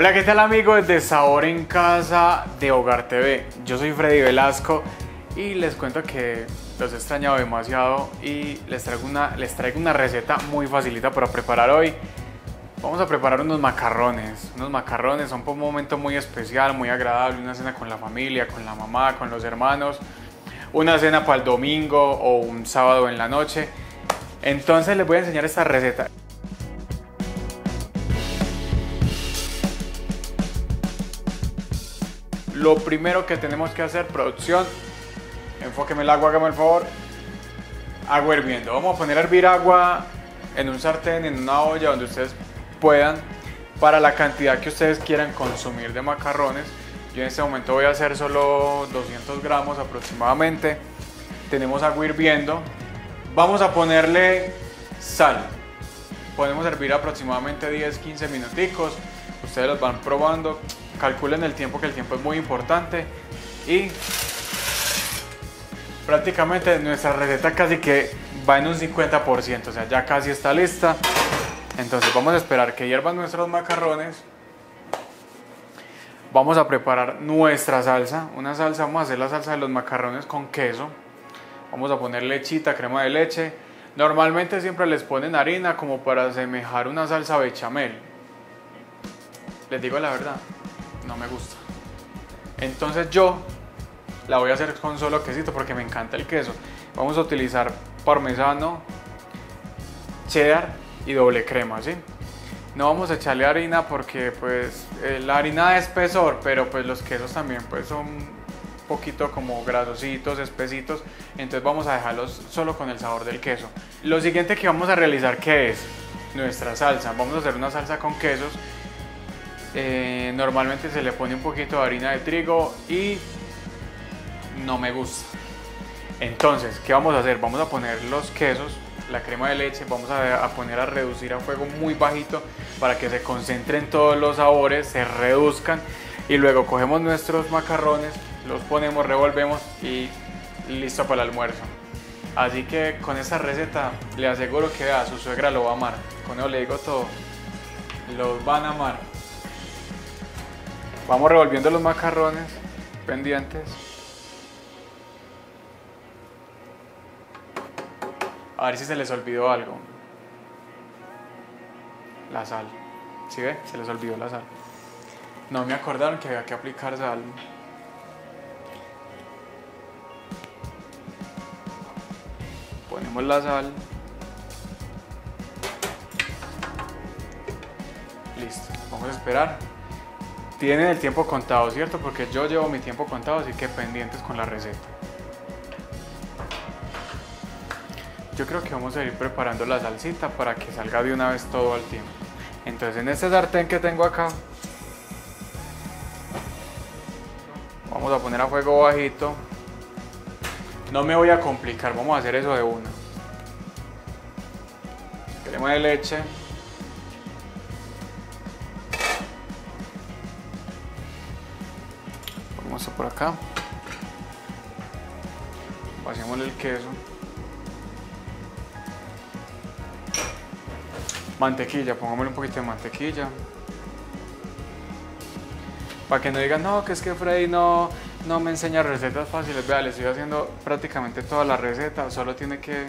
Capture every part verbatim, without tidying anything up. Hola, ¿qué tal amigos de Sabor en Casa de Hogar T V? Yo soy Freddy Velasco y les cuento que los he extrañado demasiado y les traigo una, les traigo una receta muy facilita para preparar hoy. Vamos a preparar unos macarrones. Unos macarrones son por un momento muy especial, muy agradable, una cena con la familia, con la mamá, con los hermanos, una cena para el domingo o un sábado en la noche. Entonces les voy a enseñar esta receta. Lo primero que tenemos que hacer, producción, enfóqueme el agua, hágame el favor. Agua hirviendo. Vamos a poner a hervir agua en un sartén, en una olla, donde ustedes puedan, para la cantidad que ustedes quieran consumir de macarrones. Yo en este momento voy a hacer solo doscientos gramos aproximadamente. Tenemos agua hirviendo. Vamos a ponerle sal. Podemos hervir aproximadamente diez a quince minuticos. Ustedes los van probando. Calculen el tiempo, que el tiempo es muy importante, y prácticamente nuestra receta casi que va en un cincuenta por ciento, o sea, ya casi está lista. Entonces vamos a esperar que hiervan nuestros macarrones. Vamos a preparar nuestra salsa, una salsa, vamos a hacer la salsa de los macarrones con queso. Vamos a poner lechita, crema de leche. Normalmente siempre les ponen harina como para asemejar una salsa bechamel. Les digo la verdad, no me gusta. Entonces yo la voy a hacer con solo quesito porque me encanta el queso. Vamos a utilizar parmesano, cheddar y doble crema, ¿sí? No vamos a echarle harina porque pues eh, la harina es espesor, pero pues los quesos también pues son un poquito como grasositos, espesitos. Entonces vamos a dejarlos solo con el sabor del queso. Lo siguiente que vamos a realizar, ¿qué es? Nuestra salsa. Vamos a hacer una salsa con quesos. Eh, normalmente se le pone un poquito de harina de trigo y no me gusta. Entonces, ¿qué vamos a hacer? Vamos a poner los quesos, la crema de leche, vamos a, a poner a reducir a fuego muy bajito para que se concentren todos los sabores, se reduzcan, y luego cogemos nuestros macarrones, los ponemos, revolvemos y listo para el almuerzo. Así que con esta receta le aseguro que a su suegra lo va a amar. Con eso le digo todo, los van a amar. Vamos revolviendo los macarrones, pendientes. A ver si se les olvidó algo. La sal. ¿Sí ve? Se les olvidó la sal. No me acordaron que había que aplicar sal. Ponemos la sal. Listo. Vamos a esperar. Tienen el tiempo contado, ¿cierto? Porque yo llevo mi tiempo contado, así que pendientes con la receta. Yo creo que vamos a ir preparando la salsita para que salga de una vez todo al tiempo. Entonces, en este sartén que tengo acá, vamos a poner a fuego bajito. No me voy a complicar, vamos a hacer eso de una. Crema de leche. Por acá vaciémosle el queso, mantequilla, pongámosle un poquito de mantequilla para que no digan no, que es que Freddy no, no me enseña recetas fáciles. Vea, le estoy haciendo prácticamente toda la receta, solo tiene que,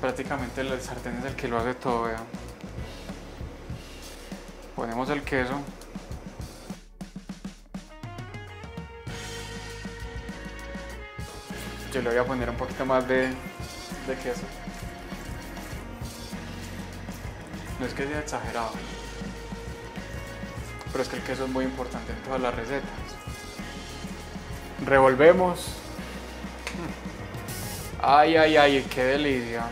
prácticamente el sartén es el que lo hace todo. Vea, ponemos el queso. Yo le voy a poner un poquito más de, de queso. No es que sea exagerado, pero es que el queso es muy importante en todas las recetas. Revolvemos. Ay, ay, ay, qué delicia.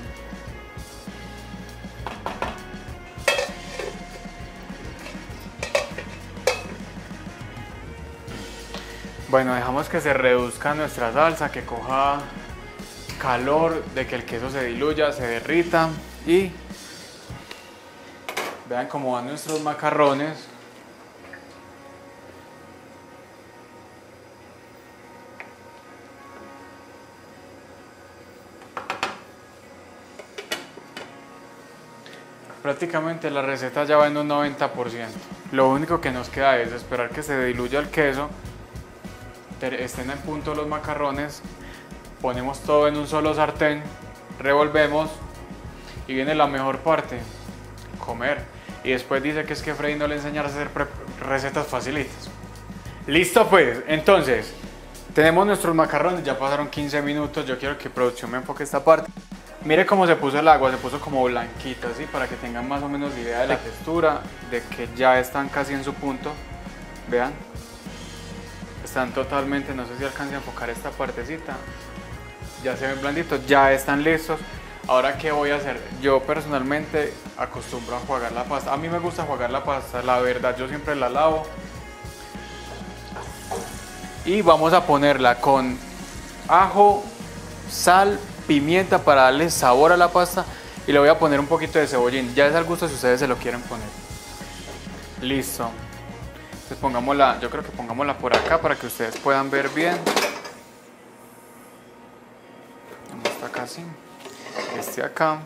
Bueno, dejamos que se reduzca nuestra salsa, que coja calor, de que el queso se diluya, se derrita, y vean cómo van nuestros macarrones. prácticamente la receta ya va en un noventa por ciento. Lo único que nos queda es esperar que se diluya el queso, estén en punto los macarrones, ponemos todo en un solo sartén, revolvemos y viene la mejor parte, comer. Y después dice que es que Freddy no le enseña a hacer recetas facilitas. Listo pues, entonces tenemos nuestros macarrones, ya pasaron quince minutos, yo quiero que producción me enfoque esta parte. Mire cómo se puso el agua, se puso como blanquita, así para que tengan más o menos idea de la textura, de que ya están casi en su punto. Vean, están totalmente, no sé si alcancen a enfocar esta partecita, ya se ven blanditos, ya están listos. Ahora, ¿qué voy a hacer? Yo personalmente acostumbro a enjuagar la pasta, a mí me gusta enjuagar la pasta, la verdad, yo siempre la lavo. Y vamos a ponerla con ajo, sal, pimienta para darle sabor a la pasta, y le voy a poner un poquito de cebollín, ya es al gusto si ustedes se lo quieren poner. Listo, entonces pongámosla, yo creo que pongámosla por acá para que ustedes puedan ver bien. Está casi, este acá,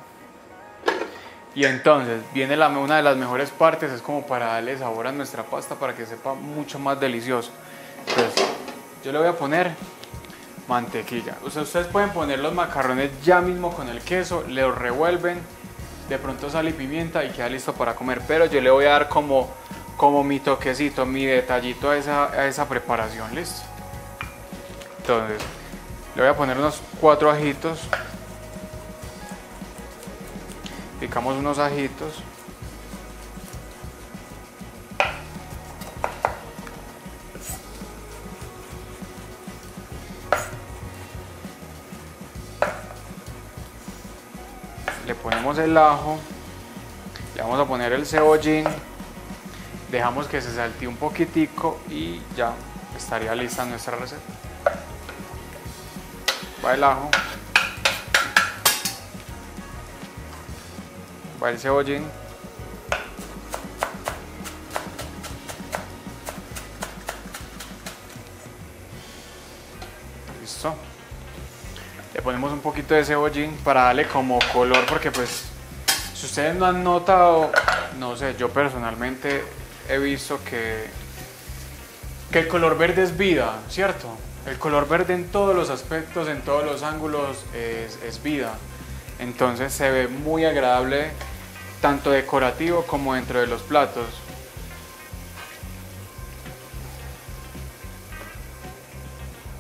y entonces viene la, una de las mejores partes, es como para darle sabor a nuestra pasta para que sepa mucho más delicioso. Entonces yo le voy a poner mantequilla. O sea, ustedes pueden poner los macarrones ya mismo con el queso, los revuelven, de pronto sal y pimienta y queda listo para comer, pero yo le voy a dar como, como mi toquecito, mi detallito a esa, a esa preparación. Listo, entonces le voy a poner unos cuatro ajitos, picamos unos ajitos, le ponemos el ajo, le vamos a poner el cebollín, dejamos que se saltee un poquitico y ya estaría lista nuestra receta. Va el ajo, va el cebollín, listo. Le ponemos un poquito de cebollín para darle como color, porque pues si ustedes no han notado, no sé, yo personalmente he visto que, que el color verde es vida, ¿cierto? El color verde en todos los aspectos, en todos los ángulos es, es vida. Entonces se ve muy agradable, tanto decorativo como dentro de los platos.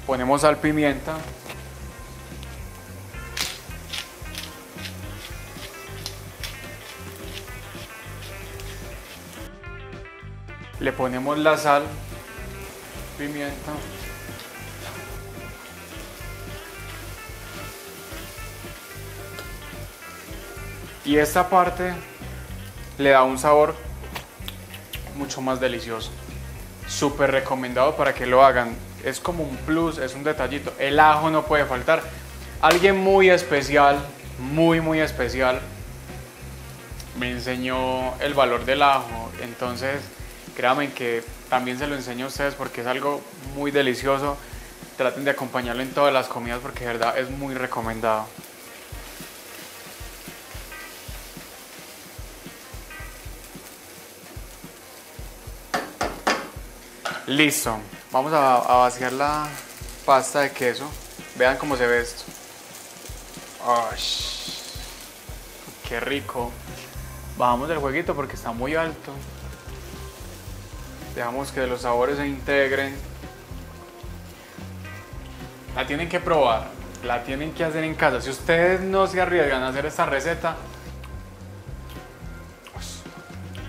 Ponemos sal, pimienta. Le ponemos la sal, pimienta. Y esta parte le da un sabor mucho más delicioso. Súper recomendado para que lo hagan. Es como un plus, es un detallito. El ajo no puede faltar. Alguien muy especial, muy muy especial, me enseñó el valor del ajo. Entonces, créanme que también se lo enseño a ustedes porque es algo muy delicioso. Traten de acompañarlo en todas las comidas porque de verdad es muy recomendado. Listo, vamos a, a vaciar la pasta de queso. Vean cómo se ve esto. ¡Ay, qué rico! Bajamos del jueguito porque está muy alto. Dejamos que los sabores se integren. La tienen que probar, la tienen que hacer en casa. Si ustedes no se arriesgan a hacer esta receta,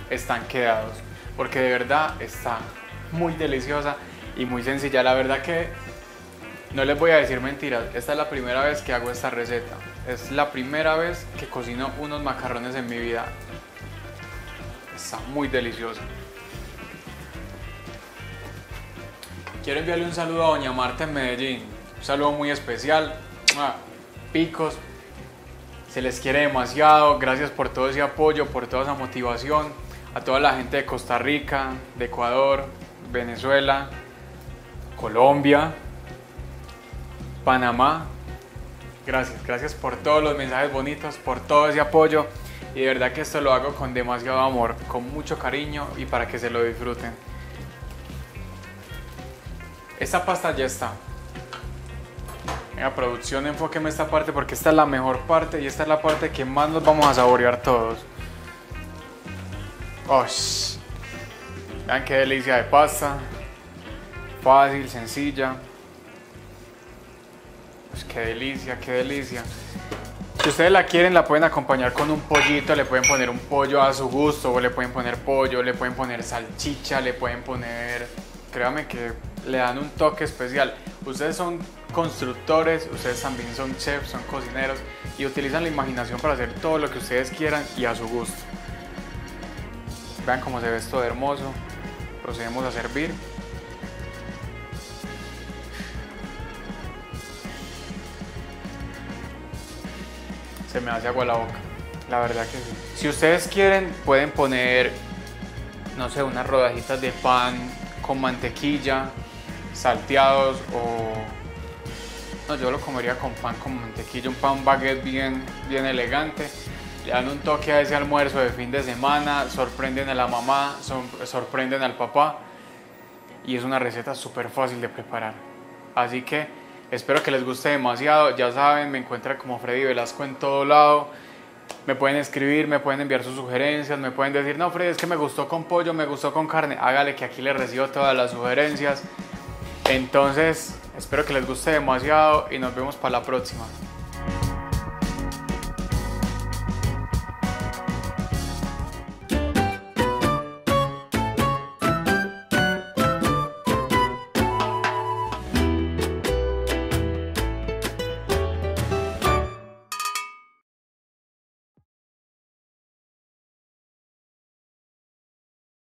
están quedados, porque de verdad está muy deliciosa y muy sencilla. La verdad que no les voy a decir mentiras, esta es la primera vez que hago esta receta, es la primera vez que cocino unos macarrones en mi vida. Está muy deliciosa. Quiero enviarle un saludo a doña Marta en Medellín, un saludo muy especial. Picos, se les quiere demasiado, gracias por todo ese apoyo, por toda esa motivación. A toda la gente de Costa Rica, de Ecuador, Venezuela, Colombia, Panamá, gracias, gracias por todos los mensajes bonitos, por todo ese apoyo. y de verdad que esto lo hago con demasiado amor, con mucho cariño y para que se lo disfruten. Esta pasta ya está. Venga, producción, enfóqueme esta parte porque esta es la mejor parte y esta es la parte que más nos vamos a saborear todos. ¡Oh! Vean qué delicia de pasta. Fácil, sencilla. Pues qué delicia, qué delicia. Si ustedes la quieren, la pueden acompañar con un pollito, le pueden poner un pollo a su gusto, o le pueden poner pollo, le pueden poner salchicha, le pueden poner... Créanme que le dan un toque especial. Ustedes son constructores, ustedes también son chefs, son cocineros y utilizan la imaginación para hacer todo lo que ustedes quieran y a su gusto. Vean cómo se ve esto de hermoso. Procedemos a servir. Se me hace agua la boca, la verdad que sí. Si ustedes quieren, pueden poner, no sé, unas rodajitas de pan con mantequilla, salteados o... No, yo lo comería con pan con mantequilla, un pan baguette bien, bien elegante. Le dan un toque a ese almuerzo de fin de semana, sorprenden a la mamá, sorprenden al papá. Y es una receta súper fácil de preparar. Así que... espero que les guste demasiado. Ya saben, me encuentran como Freddy Velasco en todo lado. Me pueden escribir, me pueden enviar sus sugerencias, me pueden decir, no Freddy, es que me gustó con pollo, me gustó con carne. Hágale que aquí les recibo todas las sugerencias. Entonces, espero que les guste demasiado y nos vemos para la próxima.